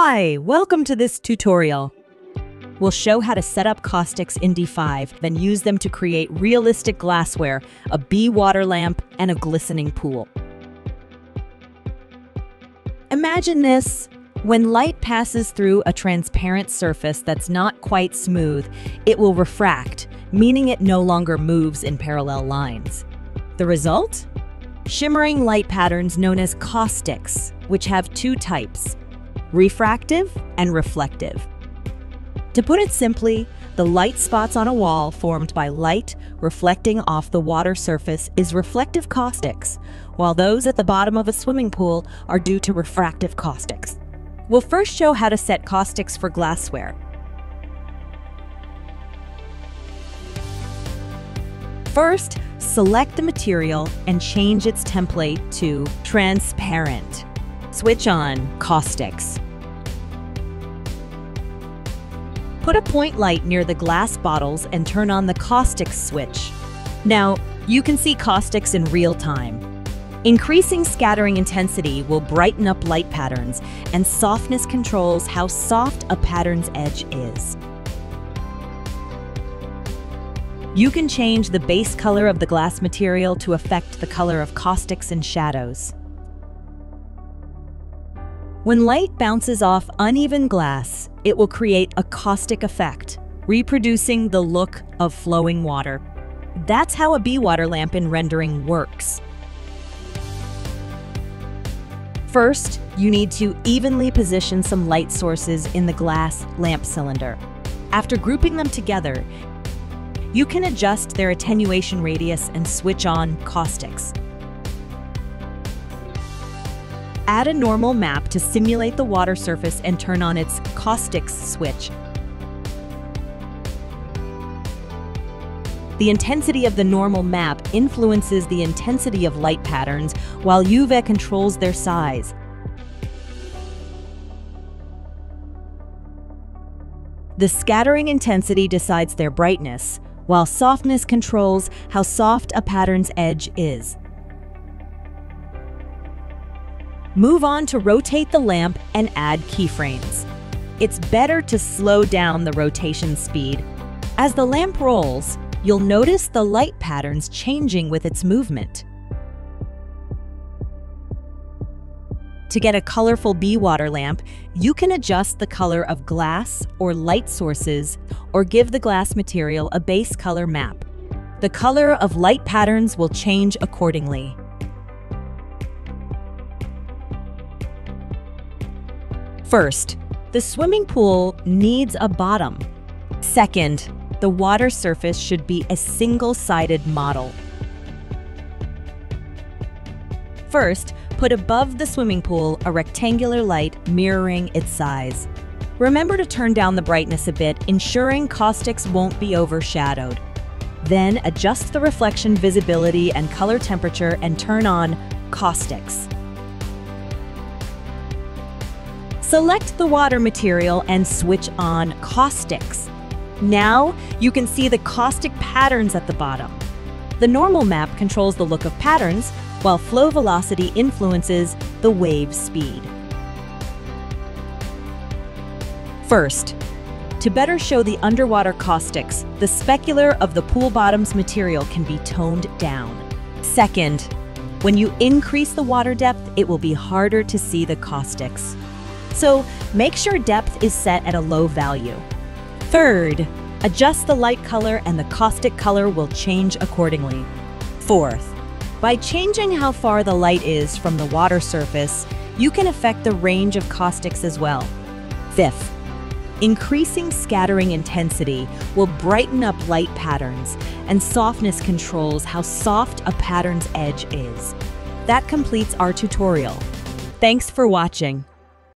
Hi, welcome to this tutorial. We'll show how to set up caustics in D5, then use them to create realistic glassware, a Be Water lamp, and a glistening pool. Imagine this. When light passes through a transparent surface that's not quite smooth, it will refract, meaning it no longer moves in parallel lines. The result? Shimmering light patterns known as caustics, which have two types: refractive and reflective. To put it simply, the light spots on a wall formed by light reflecting off the water surface is reflective caustics, while those at the bottom of a swimming pool are due to refractive caustics. We'll first show how to set caustics for glassware. First, select the material and change its template to transparent. Switch on caustics. Put a point light near the glass bottles and turn on the caustics switch. Now, you can see caustics in real time. Increasing scattering intensity will brighten up light patterns, and softness controls how soft a pattern's edge is. You can change the base color of the glass material to affect the color of caustics and shadows. When light bounces off uneven glass, it will create a caustic effect, reproducing the look of flowing water. That's how a Be Water lamp in rendering works. First, you need to evenly position some light sources in the glass lamp cylinder. After grouping them together, you can adjust their attenuation radius and switch on caustics. Add a normal map to simulate the water surface and turn on its caustics switch. The intensity of the normal map influences the intensity of light patterns, while UV controls their size. The scattering intensity decides their brightness, while softness controls how soft a pattern's edge is. Move on to rotate the lamp and add keyframes. It's better to slow down the rotation speed. As the lamp rolls, you'll notice the light patterns changing with its movement. To get a colorful Be Water lamp, you can adjust the color of glass or light sources, or give the glass material a base color map. The color of light patterns will change accordingly. First, the swimming pool needs a bottom. Second, the water surface should be a single-sided model. First, put above the swimming pool a rectangular light mirroring its size. Remember to turn down the brightness a bit, ensuring caustics won't be overshadowed. Then adjust the reflection visibility and color temperature and turn on caustics. Select the water material and switch on caustics. Now you can see the caustic patterns at the bottom. The normal map controls the look of patterns, while flow velocity influences the wave speed. First, to better show the underwater caustics, the specular of the pool bottom's material can be toned down. Second, when you increase the water depth, it will be harder to see the caustics. So make sure depth is set at a low value. Third, adjust the light color and the caustic color will change accordingly. Fourth, by changing how far the light is from the water surface, you can affect the range of caustics as well. Fifth, increasing scattering intensity will brighten up light patterns, and softness controls how soft a pattern's edge is. That completes our tutorial. Thanks for watching.